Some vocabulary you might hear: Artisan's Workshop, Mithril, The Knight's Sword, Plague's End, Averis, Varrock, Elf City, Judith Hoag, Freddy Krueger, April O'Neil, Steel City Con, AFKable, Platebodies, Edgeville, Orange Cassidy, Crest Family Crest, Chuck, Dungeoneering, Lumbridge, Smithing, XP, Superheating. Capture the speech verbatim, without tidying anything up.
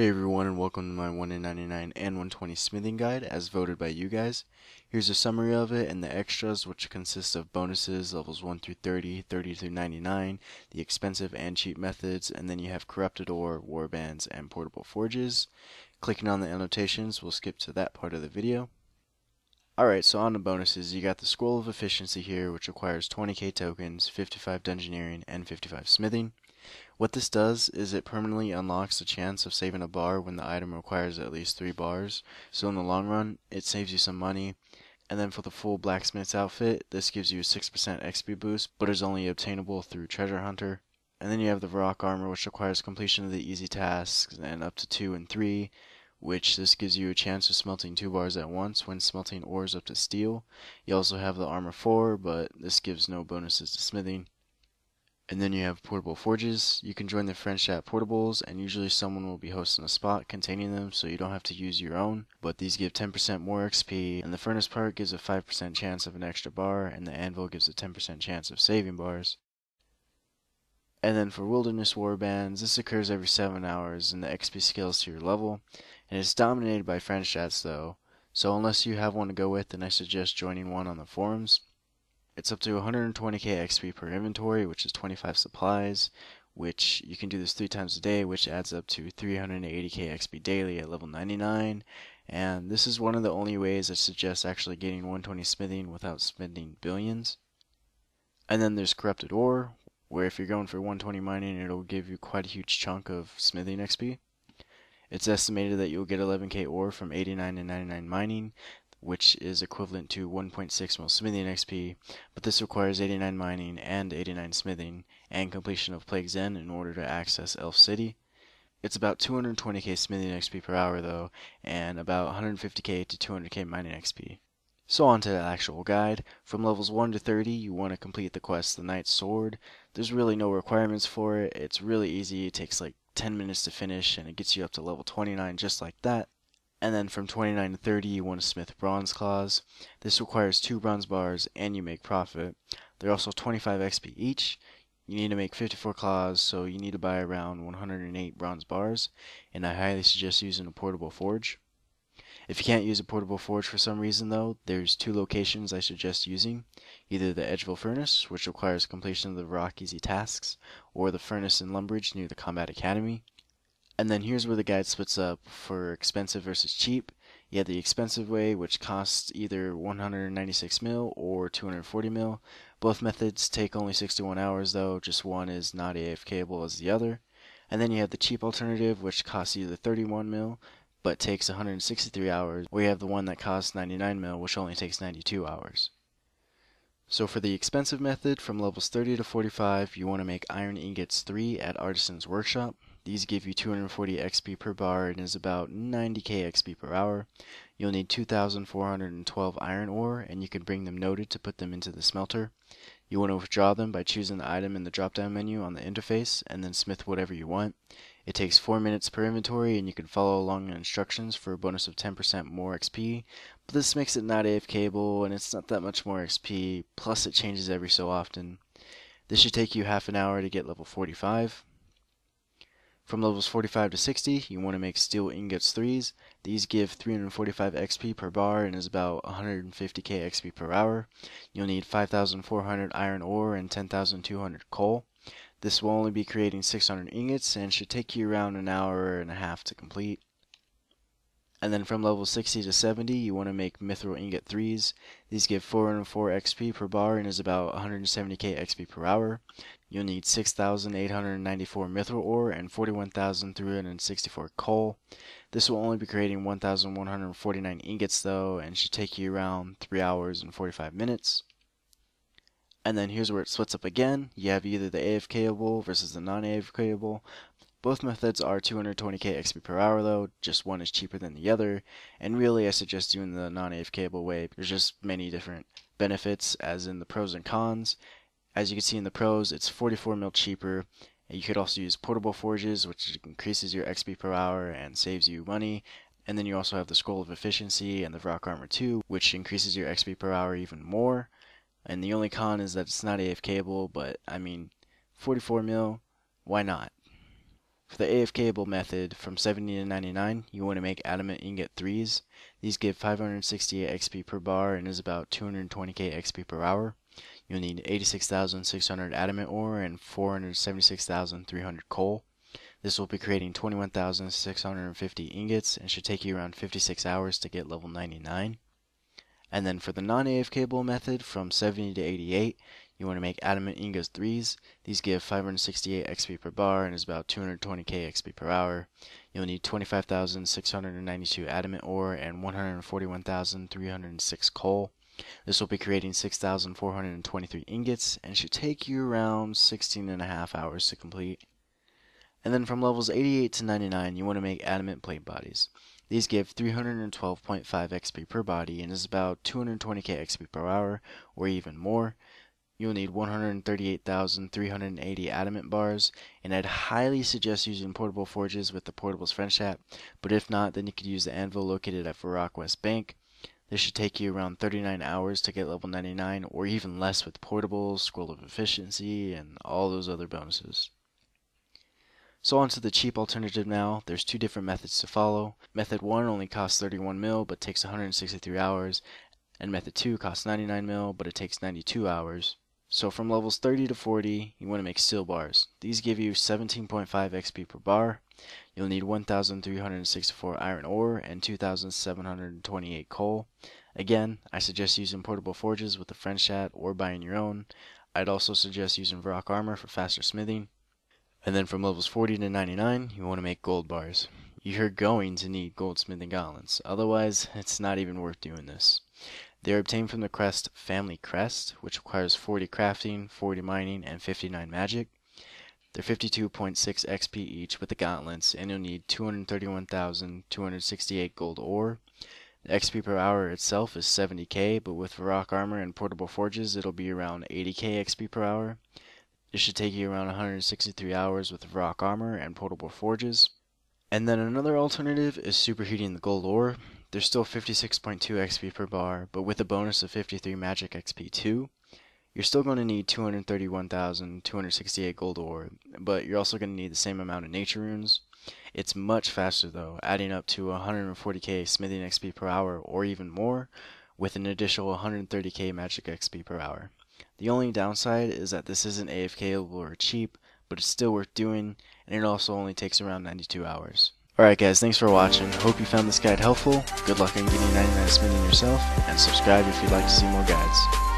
Hey everyone, and welcome to my one in ninety-nine and one twenty smithing guide as voted by you guys. Here's a summary of it and the extras, which consists of bonuses, levels one through thirty, thirty through ninety-nine, the expensive and cheap methods, and then you have corrupted ore, warbands, and portable forges. Clicking on the annotations, we'll skip to that part of the video. Alright, so on the bonuses, you got the Scroll of Efficiency here, which requires twenty K tokens, fifty-five Dungeoneering, and fifty-five Smithing. What this does is it permanently unlocks the chance of saving a bar when the item requires at least three bars, so in the long run, it saves you some money. And then for the full blacksmith's outfit, this gives you a six percent X P boost, but is only obtainable through Treasure Hunter. And then you have the rock armor, which requires completion of the easy tasks, and up to two and three, which this gives you a chance of smelting two bars at once when smelting ores up to steel. You also have the armor four, but this gives no bonuses to smithing. And then you have portable forges. You can join the French at portables, and usually someone will be hosting a spot containing them, so you don't have to use your own, but these give ten percent more X P, and the furnace part gives a five percent chance of an extra bar, and the anvil gives a ten percent chance of saving bars. And then for wilderness warbands, this occurs every seven hours, and the X P scales to your level, and it's dominated by French chats though, so unless you have one to go with, then I suggest joining one on the forums. It's up to one hundred twenty K X P per inventory, which is twenty-five supplies, which you can do this three times a day, which adds up to three hundred eighty K X P daily at level ninety-nine, and this is one of the only ways I suggest actually getting one twenty smithing without spending billions. And then there's corrupted ore, where if you're going for one twenty mining, it'll give you quite a huge chunk of smithing X P. It's estimated that you'll get eleven K ore from eighty-nine and ninety-nine mining, which is equivalent to one point six mil smithing X P, but this requires eighty-nine mining and eighty-nine smithing, and completion of Plague's End in order to access Elf City. It's about two hundred twenty K smithing X P per hour though, and about one hundred fifty K to two hundred K mining X P. So on to the actual guide. From levels one to thirty, you want to complete the quest The Knight's Sword. There's really no requirements for it, it's really easy, it takes like ten minutes to finish, and it gets you up to level twenty-nine just like that. And then from twenty-nine to thirty, you want to smith bronze claws. This requires two bronze bars, and you make profit. They're also twenty-five X P each. You need to make fifty-four claws, so you need to buy around one hundred eight bronze bars, and I highly suggest using a portable forge. If you can't use a portable forge for some reason though, there's two locations I suggest using, either the Edgeville Furnace, which requires completion of the rock easy tasks, or the furnace in Lumbridge near the Combat Academy. And then here's where the guide splits up for expensive versus cheap. You have the expensive way, which costs either one hundred ninety-six mil or two hundred forty mil. Both methods take only sixty-one hours though, just one is not AFKable as the other. And then you have the cheap alternative, which costs either thirty-one mil, but takes one hundred sixty-three hours, or you have the one that costs ninety-nine mil, which only takes ninety-two hours. So for the expensive method, from levels thirty to forty-five, you want to make iron ingots three at Artisan's Workshop. These give you two hundred forty X P per bar and is about ninety K X P per hour. You'll need two thousand four hundred twelve iron ore, and you can bring them noted to put them into the smelter. You want to withdraw them by choosing the item in the drop-down menu on the interface, and then smith whatever you want. It takes four minutes per inventory, and you can follow along the instructions for a bonus of ten percent more X P, but this makes it not AFKable, and it's not that much more X P, plus it changes every so often. This should take you half an hour to get level forty-five. From levels forty-five to sixty, you want to make steel ingots threes. These give three hundred forty-five X P per bar and is about one hundred fifty K X P per hour. You'll need five thousand four hundred iron ore and ten thousand two hundred coal. This will only be creating six hundred ingots and should take you around an hour and a half to complete. And then from level sixty to seventy, you want to make mithril ingot threes. These give four hundred four X P per bar and is about one hundred seventy K X P per hour. You'll need six thousand eight hundred ninety-four mithril ore and forty-one thousand three hundred sixty-four coal. This will only be creating one thousand one hundred forty-nine ingots though, and should take you around three hours and forty-five minutes. And then here's where it splits up again. You have either the AFKable versus the non-AFKable. Both methods are two hundred twenty K X P per hour though, just one is cheaper than the other, and really I suggest doing the non-AFKable way. There's just many different benefits, as in the pros and cons. As you can see in the pros, it's forty-four mil cheaper, and you could also use portable forges, which increases your X P per hour and saves you money, and then you also have the Scroll of Efficiency and the Rock Armor two, which increases your X P per hour even more, and the only con is that it's not AFKable, but I mean, forty-four mil, why not? For the A F cable method, from seventy to ninety-nine, you want to make adamant ingot threes. These give five hundred sixty-eight X P per bar and is about two hundred twenty K X P per hour. You'll need eighty-six thousand six hundred adamant ore and four hundred seventy-six thousand three hundred coal. This will be creating twenty-one thousand six hundred fifty ingots and should take you around fifty-six hours to get level ninety-nine. And then for the non-A F cable method, from seventy to eighty-eight, you want to make adamant ingots threes. These give five hundred sixty-eight X P per bar and is about two hundred twenty K X P per hour. You'll need twenty-five thousand six hundred ninety-two adamant ore and one hundred forty-one thousand three hundred six coal. This will be creating six thousand four hundred twenty-three ingots and should take you around sixteen and a half hours to complete. And then from levels eighty-eight to ninety-nine, you want to make adamant plate bodies. These give three hundred twelve point five X P per body and is about two hundred twenty K X P per hour or even more. You'll need one hundred thirty-eight thousand three hundred eighty adamant bars, and I'd highly suggest using portable forges with the Portables French app, but if not, then you could use the anvil located at Varrock West Bank. This should take you around thirty-nine hours to get level ninety-nine, or even less with portables, scroll of efficiency, and all those other bonuses. So on to the cheap alternative now. There's two different methods to follow. Method one only costs thirty-one mil but takes one hundred sixty-three hours, and method two costs ninety-nine mil but it takes ninety-two hours. So from levels thirty to forty, you want to make steel bars. These give you seventeen point five X P per bar. You'll need one thousand three hundred sixty-four iron ore and two thousand seven hundred twenty-eight coal. Again, I suggest using portable forges with the French hat or buying your own. I'd also suggest using Varrock armor for faster smithing. And then from levels forty to ninety-nine, you want to make gold bars. You're going to need goldsmithing gauntlets, otherwise it's not even worth doing this. They're obtained from the Crest Family Crest, which requires forty crafting, forty mining, and fifty-nine magic. They're fifty-two point six X P each with the gauntlets, and you'll need two hundred thirty-one thousand two hundred sixty-eight gold ore. The X P per hour itself is seventy K, but with Varrock armor and portable forges, it'll be around eighty K X P per hour. This should take you around one hundred sixty-three hours with Varrock armor and portable forges. And then another alternative is superheating the gold ore. There's still fifty-six point two X P per bar, but with a bonus of fifty-three magic X P too. You're still going to need two hundred thirty-one thousand two hundred sixty-eight gold ore, but you're also going to need the same amount of nature runes. It's much faster though, adding up to one hundred forty K smithing X P per hour or even more, with an additional one hundred thirty K magic X P per hour. The only downside is that this isn't A F cable or cheap, but it's still worth doing, and it also only takes around ninety-two hours. Alright guys, thanks for watching. Hope you found this guide helpful. Good luck on getting ninety-nine smithing yourself, and subscribe if you'd like to see more guides.